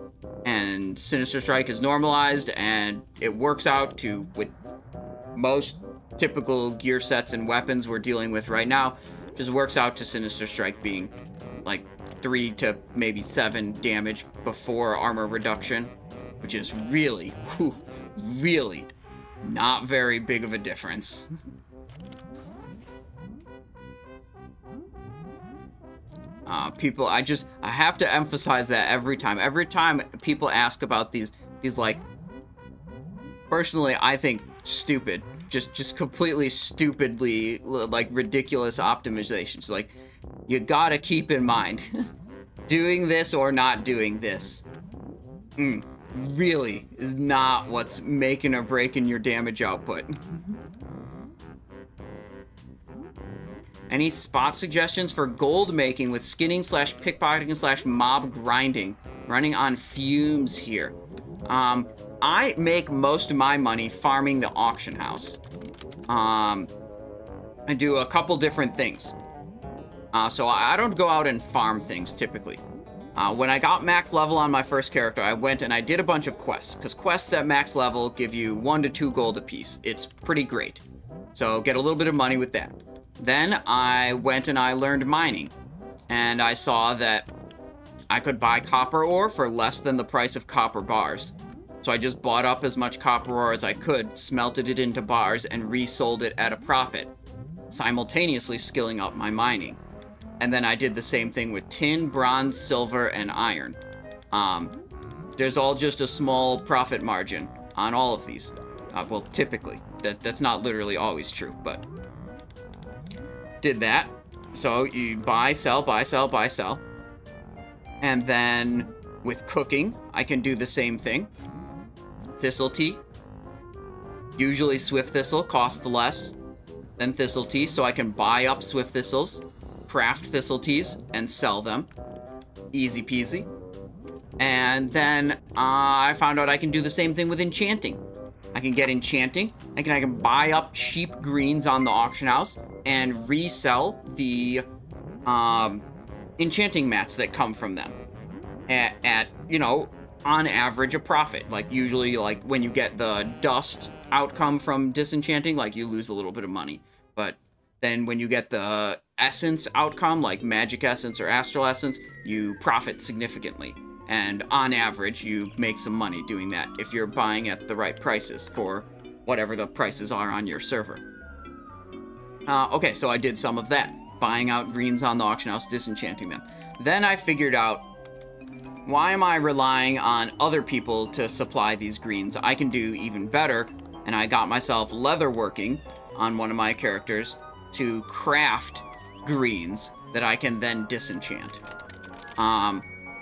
and Sinister Strike is normalized, and it works out to, with most typical gear sets and weapons we're dealing with right now, just works out to Sinister Strike being, like, 3 to maybe 7 damage before armor reduction, which is really, really not very big of a difference. People, I have to emphasize that every time. Every time people ask about these like, personally, I think stupid, just completely stupidly, like, ridiculous optimizations. Like, you gotta keep in mind, doing this or not doing this, really is not what's making or breaking your damage output. Any spot suggestions for gold making with skinning slash pickpocketing slash mob grinding? Running on fumes here. I make most of my money farming the auction house. I do a couple different things. So I don't go out and farm things typically. When I got max level on my first character, I went and I did a bunch of quests, because quests at max level give you 1 to 2 gold apiece. It's pretty great. So get a little bit of money with that. Then I went and I learned mining, and I saw that I could buy copper ore for less than the price of copper bars. So I just bought up as much copper ore as I could, smelted it into bars, and resold it at a profit, simultaneously skilling up my mining. And then I did the same thing with tin, bronze, silver, and iron. There's all just a small profit margin on all of these. Well, typically. That's not literally always true, but... did that. So you buy, sell, buy, sell, buy, sell. And then with cooking, I can do the same thing. Thistle Tea. Usually Swift Thistle costs less than Thistle Tea, so I can buy up Swift Thistles, craft Thistle Teas, and sell them. Easy peasy. And then I found out I can do the same thing with enchanting. I can get enchanting, and I can buy up cheap greens on the auction house and resell the enchanting mats that come from them at, you know, on average a profit. Like, usually, like, when you get the dust outcome from disenchanting, like, you lose a little bit of money. But then when you get the essence outcome, like magic essence or astral essence, you profit significantly. And on average, you make some money doing that if you're buying at the right prices for whatever the prices are on your server. Okay, so I did some of that. Buying out greens on the auction house, disenchanting them. Then I figured out, why am I relying on other people to supply these greens? I can do even better. And I got myself leatherworking on one of my characters to craft greens that I can then disenchant.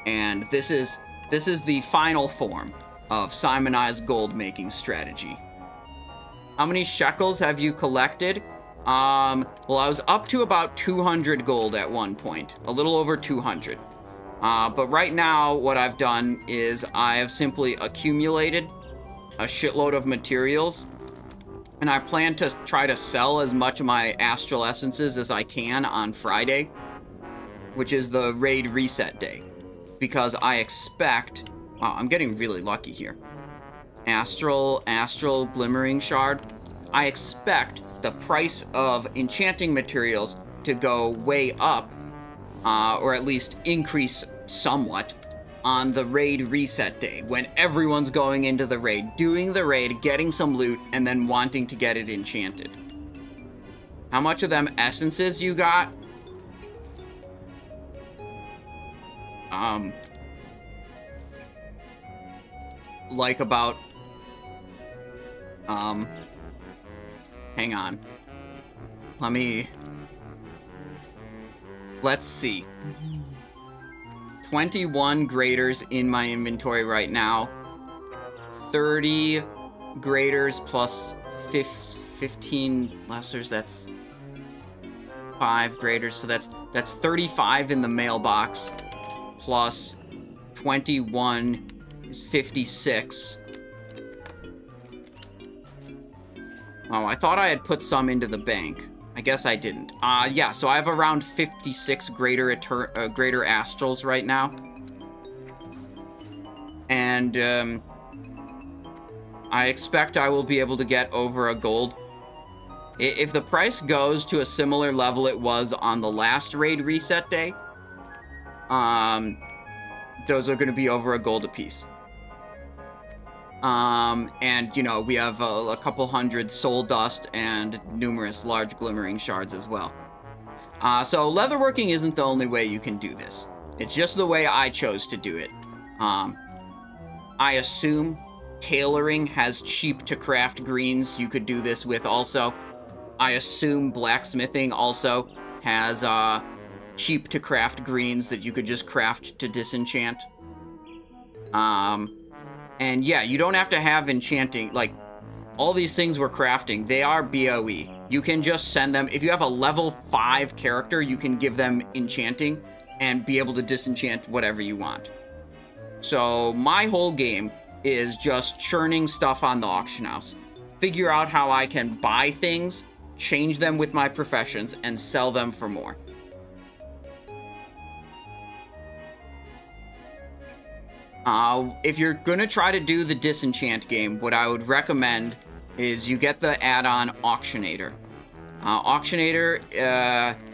And this is the final form of Simonized gold making strategy. How many shekels have you collected? Well, I was up to about 200 gold at one point, a little over 200. But right now what I've done is I have simply accumulated a shitload of materials, and I plan to try to sell as much of my astral essences as I can on Friday, which is the raid reset day. Because I expect, wow, I'm getting really lucky here. Astral Glimmering Shard, I expect the price of enchanting materials to go way up, or at least increase somewhat, on the raid reset day, when everyone's going into the raid, doing the raid, getting some loot, and then wanting to get it enchanted. How much of them essences you got? Like about, hang on. Let's see. 21 graders in my inventory right now. 30 graders plus 15 lessers, that's 5 graders. So that's 35 in the mailbox, plus 21 is 56. Oh, I thought I had put some into the bank. I guess I didn't. Yeah, so I have around 56 greater astrals right now. And I expect I will be able to get over a gold. If the price goes to a similar level it was on the last raid reset day, those are gonna be over a gold apiece. And, you know, we have a couple hundred soul dust and numerous large glimmering shards as well. So leatherworking isn't the only way you can do this. It's just the way I chose to do it. I assume tailoring has cheap to craft greens you could do this with also. I assume blacksmithing also has cheap to craft greens that you could just craft to disenchant. And yeah, you don't have to have enchanting, like, all these things we're crafting, they are BOE. You can just send them, if you have a level 5 character, you can give them enchanting and be able to disenchant whatever you want. So my whole game is just churning stuff on the auction house. Figure out how I can buy things, change them with my professions, and sell them for more. If you're gonna try to do the disenchant game, what I would recommend is you get the add-on Auctionator. Auctionator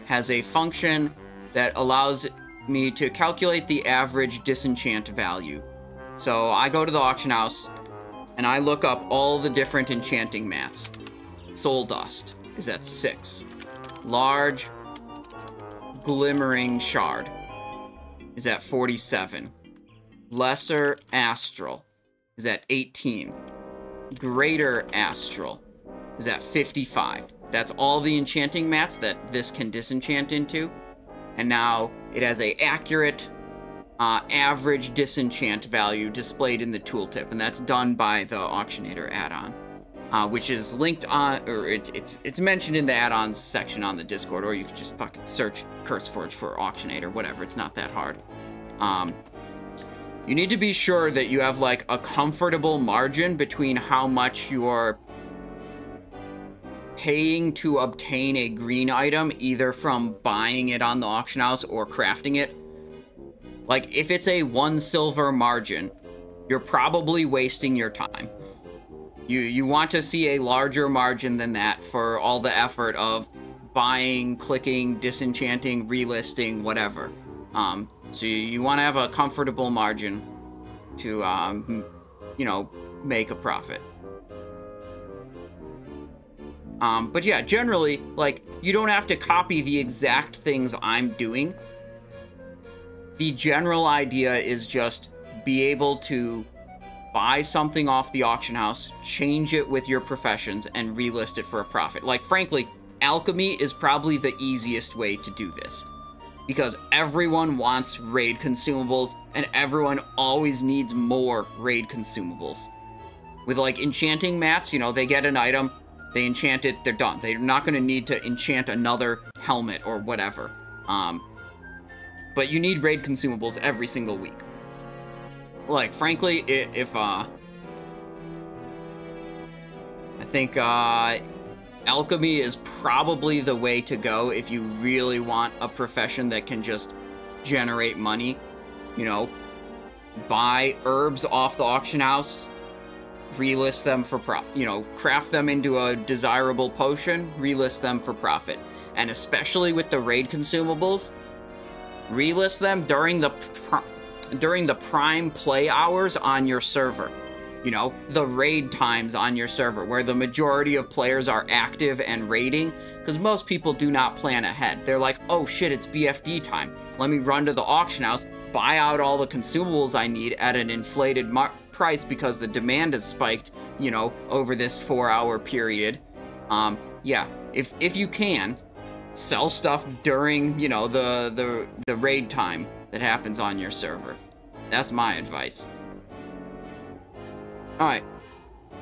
has a function that allows me to calculate the average disenchant value. So I go to the auction house and I look up all the different enchanting mats. Soul Dust is at 6. Large Glimmering Shard is at 47. Lesser Astral is at 18. Greater Astral is at 55. That's all the enchanting mats that this can disenchant into. And now it has a accurate average disenchant value displayed in the tooltip, and that's done by the Auctionator add-on, which is linked on, or it's mentioned in the add-ons section on the Discord, or you can just fucking search CurseForge for Auctionator, whatever, it's not that hard. You need to be sure that you have, like, a comfortable margin between how much you're paying to obtain a green item, either from buying it on the auction house or crafting it. Like, if it's a 1 silver margin, you're probably wasting your time. You want to see a larger margin than that for all the effort of buying, clicking, disenchanting, relisting, whatever. So you want to have a comfortable margin to, you know, make a profit. But yeah, generally, like, you don't have to copy the exact things I'm doing. The general idea is just be able to buy something off the auction house, change it with your professions, and relist it for a profit. Like, frankly, alchemy is probably the easiest way to do this, because everyone wants raid consumables and everyone always needs more raid consumables. With, like, enchanting mats, you know, they get an item, they enchant it, they're done. They're not gonna need to enchant another helmet or whatever. But you need raid consumables every single week. Like, frankly, if I think, alchemy is probably the way to go if you really want a profession that can just generate money. You know, buy herbs off the auction house, relist them for profit, you know, craft them into a desirable potion, relist them for profit. And especially with the raid consumables, relist them during the prime play hours on your server. You know, the raid times on your server where the majority of players are active and raiding, because most people do not plan ahead. They're like, oh shit, it's BFD time. Let me run to the auction house, buy out all the consumables I need at an inflated price because the demand has spiked, you know, over this 4 hour period. Yeah, if you can, sell stuff during, you know, the raid time that happens on your server. That's my advice. All right,